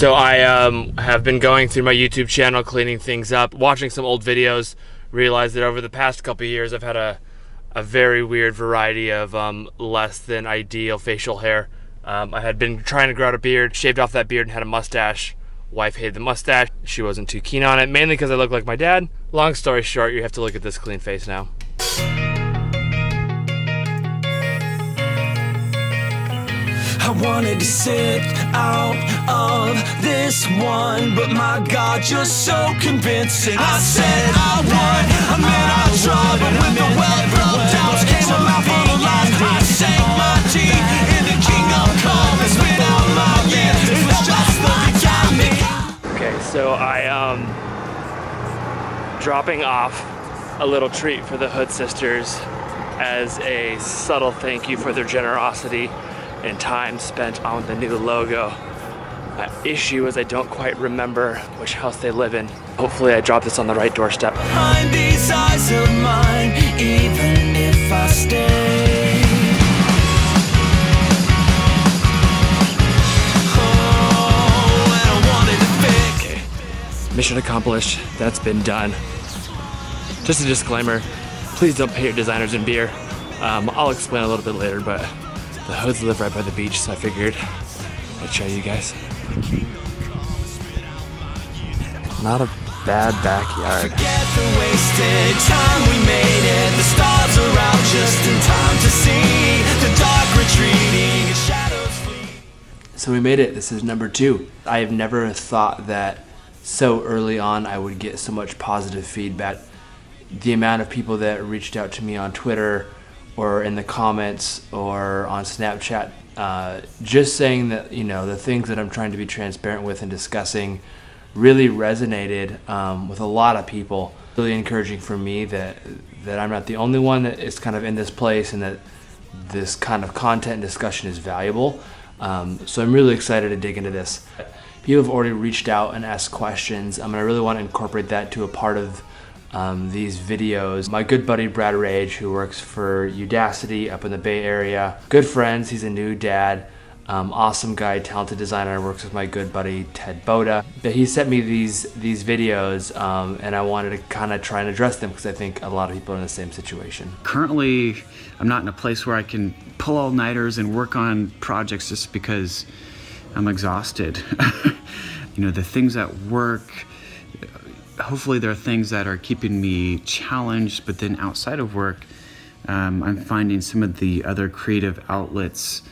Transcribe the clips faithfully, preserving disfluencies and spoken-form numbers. So I um, have been going through my YouTube channel, cleaning things up, watching some old videos, realized that over the past couple of years I've had a, a very weird variety of um, less than ideal facial hair. Um, I had been trying to grow out a beard, shaved off that beard and had a mustache. Wife hated the mustache. She wasn't too keen on it, mainly because I look like my dad. Long story short, you have to look at this clean face now. I wanted to sit out of this one, but my God, you're so convincing. I said I would, I meant I tried, but when the well broke down, came a mouth full of lies. I sank my teeth in the king of comments without my lips. It was just the beginning. Okay, so I um dropping off a little treat for the Hood sisters as a subtle thank you for their generosity and time spent on the new logo. My issue is I don't quite remember which house they live in. Hopefully I drop this on the right doorstep. Mind these eyes of mine, even if I stay. Oh, and I wanted to fix. Okay. Mission accomplished, that's been done. Just a disclaimer, please don't pay your designers in beer. Um, I'll explain a little bit later, but the Hoods live right by the beach, so I figured I'd show you guys. Not a bad backyard. Forget the wasted time we made it. The stars are out just in time to see the dark retreating shadows flee. So we made it. This is number two. I have never thought that so early on I would get so much positive feedback. The amount of people that reached out to me on Twitter, or in the comments, or on Snapchat, uh, just saying that, you know, the things that I'm trying to be transparent with and discussing really resonated um, with a lot of people. Really encouraging for me that that I'm not the only one that is kind of in this place, and that this kind of content and discussion is valuable. Um, so I'm really excited to dig into this. People have already reached out and asked questions. I'm gonna really want to incorporate that to a part of Um, these videos. My good buddy Brad Wrage, who works for Udacity up in the Bay Area, good friends, he's a new dad, um, awesome guy, talented designer, works with my good buddy Ted Boda. But he sent me these these videos um, and I wanted to kind of try and address them because I think a lot of people are in the same situation. Currently, I'm not in a place where I can pull all-nighters and work on projects just because I'm exhausted. You know, the things at work, hopefully there are things that are keeping me challenged, but then outside of work, um, I'm finding some of the other creative outlets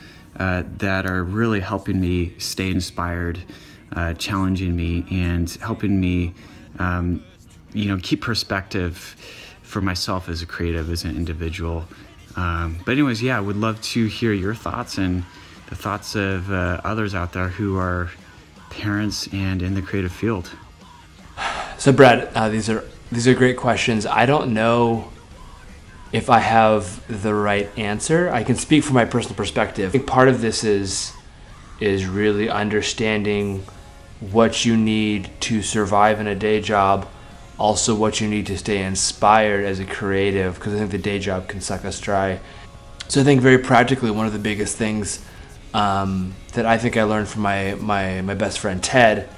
uh, that are really helping me stay inspired, uh, challenging me, and helping me, um, you know, keep perspective for myself as a creative, as an individual. Um, but anyways, yeah, I would love to hear your thoughts and the thoughts of uh, others out there who are parents and in the creative field. So Brad, uh, these are these are great questions. I don't know if I have the right answer. I can speak from my personal perspective. I think part of this is is really understanding what you need to survive in a day job, also what you need to stay inspired as a creative, because I think the day job can suck us dry. So I think very practically, one of the biggest things um, that I think I learned from my, my, my best friend Ted,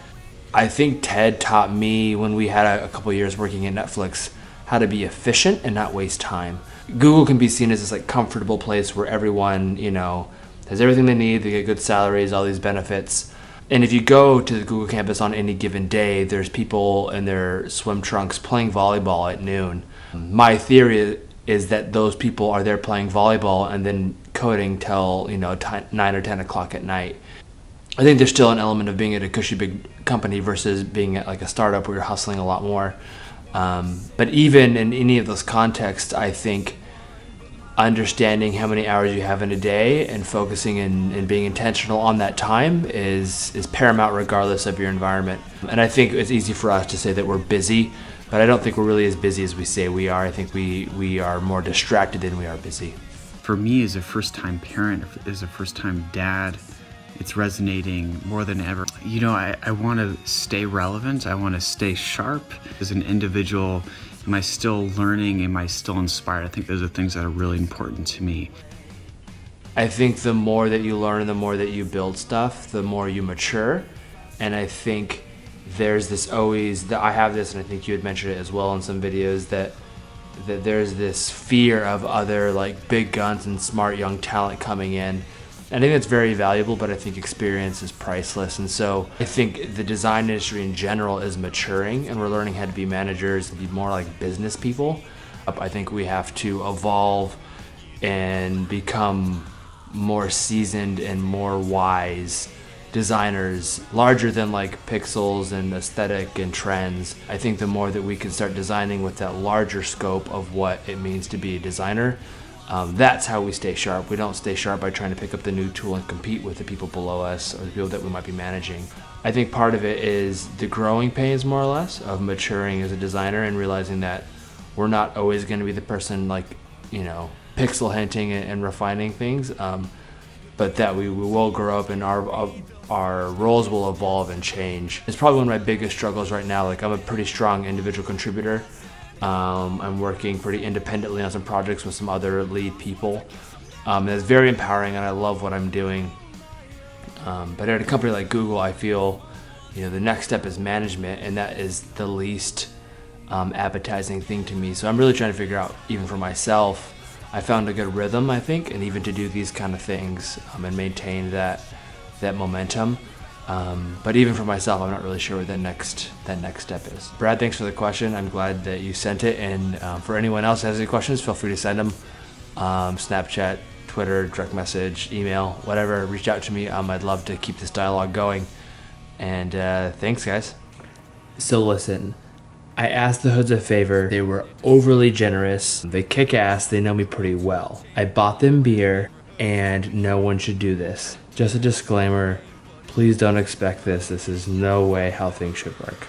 I think Ted taught me when we had a, a couple years working at Netflix how to be efficient and not waste time. Google can be seen as this like comfortable place where everyone, you know, has everything they need, they get good salaries, all these benefits. And if you go to the Google campus on any given day, there's people in their swim trunks playing volleyball at noon. My theory is that those people are there playing volleyball and then coding till, you know, nine or ten o'clock at night. I think there's still an element of being at a cushy big company versus being at like a startup where you're hustling a lot more. Um, but even in any of those contexts, I think understanding how many hours you have in a day and focusing in, and being intentional on that time is, is paramount regardless of your environment. And I think it's easy for us to say that we're busy, but I don't think we're really as busy as we say we are. I think we, we are more distracted than we are busy. For me as a first-time parent, as a first-time dad, it's resonating more than ever. You know, I, I want to stay relevant. I want to stay sharp. As an individual, am I still learning? Am I still inspired? I think those are things that are really important to me. I think the more that you learn, the more that you build stuff, the more you mature. And I think there's this always, that I have this, and I think you had mentioned it as well in some videos, that that there's this fear of other like big guns and smart young talent coming in. I think that's very valuable, but I think experience is priceless. And so I think the design industry in general is maturing, and we're learning how to be managers and be more like business people. I think we have to evolve and become more seasoned and more wise designers, larger than like pixels and aesthetic and trends. I think the more that we can start designing with that larger scope of what it means to be a designer, Um, that's how we stay sharp. We don't stay sharp by trying to pick up the new tool and compete with the people below us or the people that we might be managing. I think part of it is the growing pains, more or less, of maturing as a designer and realizing that we're not always going to be the person like, you know, pixel hinting and, and refining things, um, but that we, we will grow up and our, our, our roles will evolve and change. It's probably one of my biggest struggles right now. Like, I'm a pretty strong individual contributor. Um, I'm working pretty independently on some projects with some other lead people. Um, and it's very empowering, and I love what I'm doing. Um, but at a company like Google, I feel, you know, the next step is management, and that is the least um, appetizing thing to me. So I'm really trying to figure out, even for myself, I found a good rhythm, I think, and even to do these kind of things um, and maintain that that momentum. Um, but even for myself, I'm not really sure what that next, that next step is. Brad, thanks for the question. I'm glad that you sent it. And uh, for anyone else that has any questions, feel free to send them. Um, Snapchat, Twitter, direct message, email, whatever. Reach out to me. Um, I'd love to keep this dialogue going. And uh, thanks, guys. So listen, I asked the Hoods a favor. They were overly generous. They kick ass. They know me pretty well. I bought them beer, and no one should do this. Just a disclaimer. Please don't expect this. This is no way how things should work.